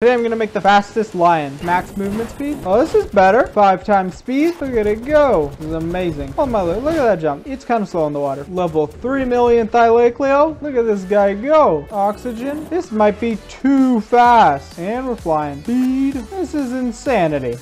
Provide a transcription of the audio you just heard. Today I'm gonna make the fastest lion. Max movement speed. Oh, this is better. 5 times speed. Look at it go. This is amazing. Oh mother, look at that jump. It's kind of slow in the water. Level 3 million Thylacoleo. Look at this guy go. Oxygen. This might be too fast. And we're flying. Speed. This is insanity.